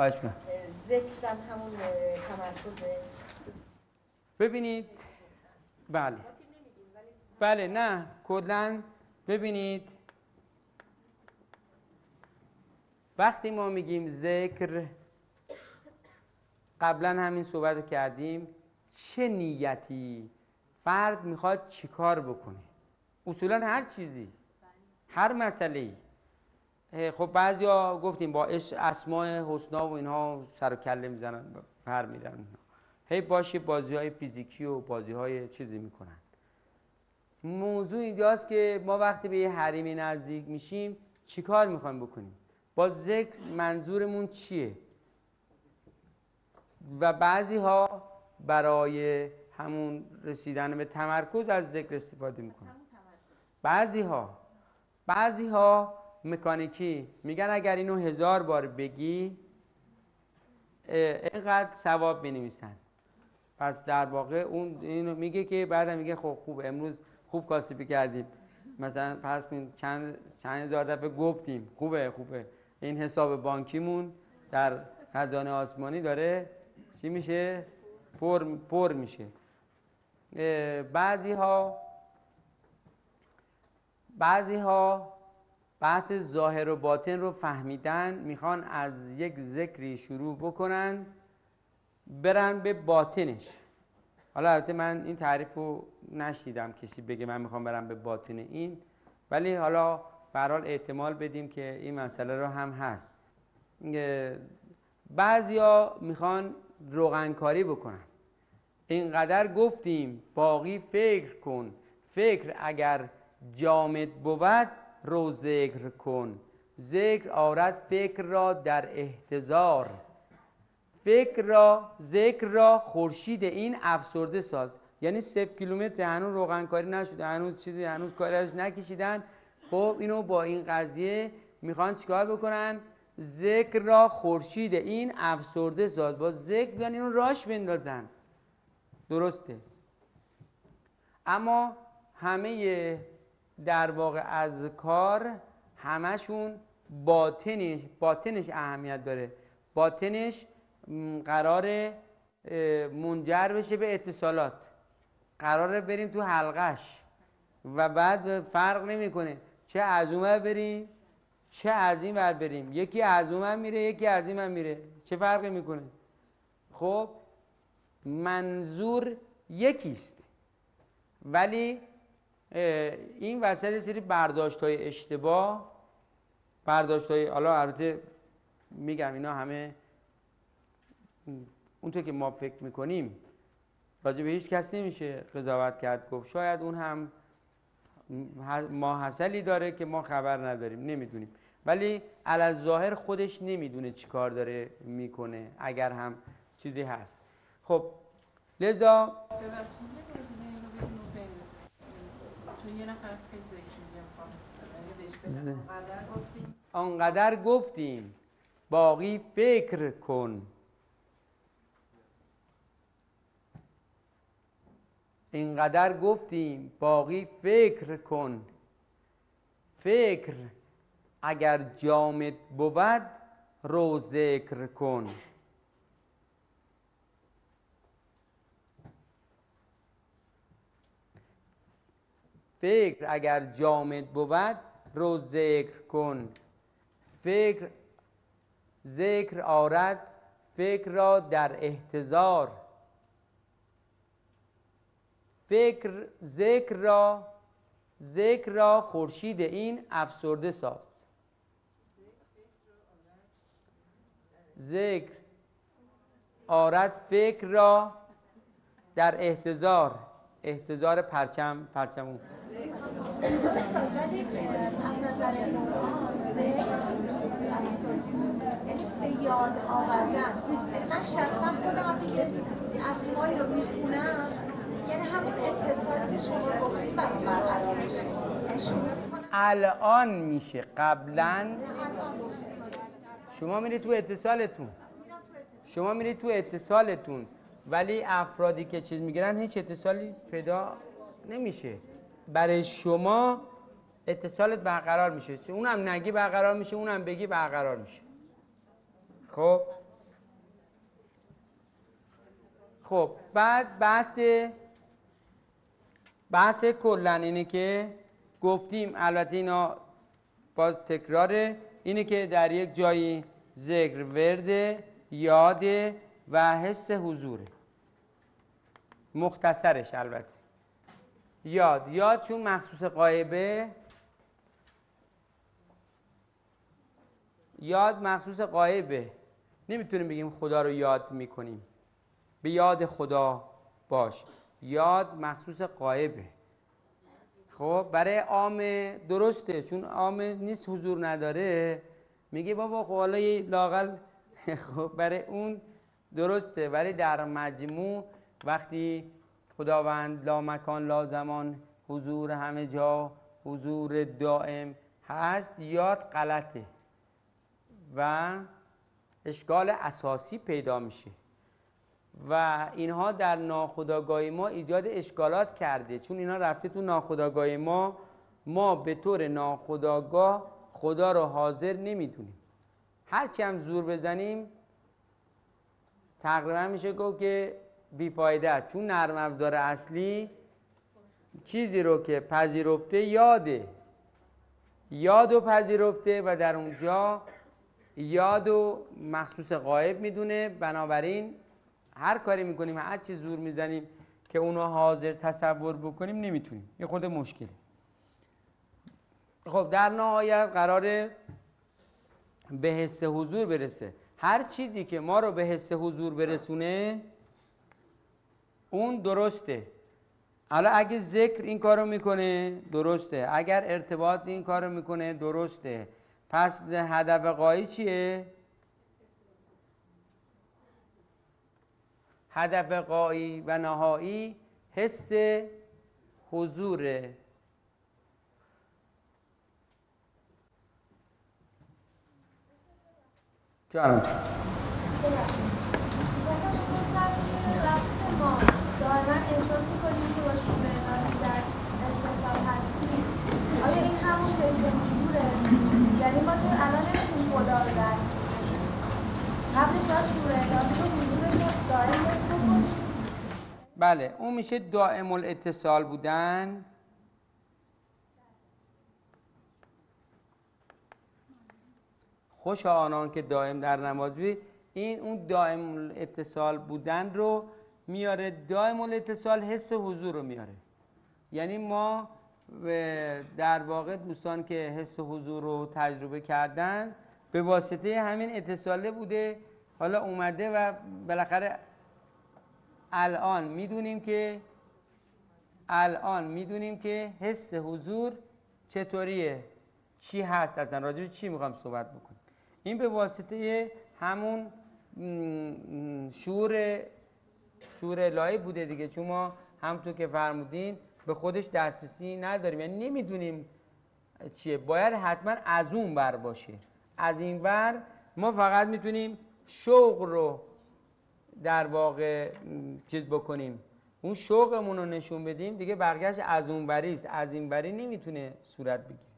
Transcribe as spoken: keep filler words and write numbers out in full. خواهش می‌کنم. ذکرم همون تمرکزه. ببینید بله بله نه کلاً ببینید وقتی ما میگیم ذکر، قبلا همین صحبت رو کردیم، چه نیتی فرد میخواد چیکار بکنه؟ اصولا هر چیزی، هر مسئله‌ای. خب بعضیا گفتیم با اسماء حسنا و اینها سر و کله میزنن، پر میرن، هی باشی بازی‌های فیزیکی و بازی‌های چیزی میکنن. موضوع اینجاست که ما وقتی به یه حریمی نزدیک میشیم چیکار میخوایم بکنیم؟ با ذکر منظورمون چیه؟ و بعضی ها برای همون رسیدن به تمرکز از ذکر استفاده میکنن. بعضی ها بعضی ها مکانیکی میگن اگر اینو هزار بار بگی اینقدر ثواب بنویسن. پس در واقع اون اینو میگه که بعدم میگه خب خوب امروز خوب کاسبی کردیم، مثلا پس چند چند هزار دفعه گفتیم خوبه خوبه این حساب بانکیمون در خزانه آسمانی داره چی میشه؟ پر پر میشه. بعضی ها بعضی ها بحث ظاهر و باطن رو فهمیدن، میخوان از یک ذکری شروع بکنن برن به باطنش. حالا البته من این تعریف رو نشنیدم کسی بگه من میخوام برم به باطن این، ولی حالا به هر حال احتمال بدیم که این مسئله رو هم هست. بعضیا میخوان روغنکاری بکنن، اینقدر گفتیم باقی فکر کن، فکر اگر جامد بود رو ذکر کن، ذکر آرد فکر را در احتضار، فکر را ذکر را خورشید این افسرده ساز. یعنی صفر کیلومتر، هنوز روغنکاری نشده، هنوز چیزی هنوز کاری ازش نکشیدن. خب اینو با این قضیه میخوان چیکار بکنن؟ ذکر را خورشید این افسرده ساز، با ذکر بیان اینو راش بندازن. درسته، اما همه در واقع از کار همشون باطنش باطنش اهمیت داره، باطنش قراره منجر بشه به اتصالات، قراره بریم تو حلقش و بعد فرق نمیکنه چه از اون ور بریم چه از این ور بریم، یکی از اون ور میره یکی از این ور میره، چه فرقی میکنه؟ خب منظور یکیست، ولی این وسط سری برداشت های اشتباه، برداشت های حالا البته میگم اینا همه اونطور که ما فکر میکنیم راجع به هیچ کس نمیشه قضاوت کرد، گفت شاید اون هم ماحصلی داره که ما خبر نداریم، نمیدونیم، ولی علی ظاهر خودش نمیدونه چی کار داره میکنه اگر هم چیزی هست. خب لذا آنقدر گفتیم باقی فکر کن، اینقدر گفتیم باقی فکر کن، فکر اگر جامد بود رو ذکر کن. فکر اگر جامد بود رو ذکر کن، فکر ذکر آرد فکر را در احتضار، فکر ذکر را ذکر را خورشید این افسرده ساز، ذکر آرد فکر را در احتضار، احتضار پرچم پرچمو به یاد آوردن. من شخصا خودم دیگه اسمایی رو میخونم، یعنی همون اتصالی که شما گفتید برام برقرار میشه. الان میشه، قبلا شما میرید تو اتصالتون، شما میرید تو اتصالتون، ولی افرادی که چیز میگیرن هیچ اتصالی پیدا نمیشه. برای شما اتصالت برقرار میشه، اونم نگی برقرار میشه، اونم بگی برقرار میشه. خب خب بعد بحث بحث کلن اینه که گفتیم، البته اینا باز تکراره، اینه که در یک جایی ذکر ورده، یاده و حس حضوره. مختصرش البته یاد یاد چون مخصوص غایبه، یاد مخصوص غایبه، نمیتونیم بگیم خدا رو یاد میکنیم، به یاد خدا باش، یاد مخصوص غایبه. خب برای عام درسته، چون عام نیست حضور نداره، میگه بابا خب حالا یه لاقل خب برای اون درسته، برای در مجموع وقتی خداوند لا مکان لا زمان حضور همه جا حضور دائم هست، یاد غلطه و اشکال اساسی پیدا میشه و اینها در ناخودآگاه ما ایجاد اشکالات کرده، چون اینا رفته تو ناخودآگاه ما، ما به طور ناخودآگاه خدا رو حاضر نمیدونیم، هرچی هم زور بزنیم تقریبا میشه گفت که بیفایده است، چون نرم افزار اصلی چیزی رو که پذیرفته یاده، یاد و پذیرفته و در اونجا یاد و مخصوص غایب میدونه، بنابراین هر کاری میکنیم، هر چی زور میزنیم که اونو حاضر تصور بکنیم نمیتونیم، یه خورده مشکله. خب در نهایت قراره به حس حضور برسه، هر چیزی که ما رو به حس حضور برسونه اون درسته. حالا اگه ذکر این کارو میکنه درسته، اگر ارتباط این کارو میکنه درسته، پس هدف غایی چیه؟ هدف غایی و نهایی حس حضوره. جانم بله، اون میشه دائم الاتصال بودن خوش آنان که دائم در نماز بی، این اون دائم الاتصال بودن رو میاره، دائم الاتصال حس حضور رو میاره. یعنی ما در واقع دوستان که حس حضور رو تجربه کردن به واسطه همین اتصاله بوده، حالا اومده و بالاخره الان میدونیم که الان میدونیم که حس حضور چطوریه، چی هست، اصلا راجع به چی میخوام صحبت بکنم. این به واسطه همون شعور شعور الهی بوده دیگه، چون ما همونطور که فرمودین به خودش دسترسی نداریم، یعنی نمیدونیم چیه، باید حتما از اون بر باشه. از این ور ما فقط میتونیم شوق رو در واقع چیز بکنیم، اون شوقمون رو نشون بدیم دیگه، برگشت از اون بریست، از این بری نمیتونه صورت بگیره.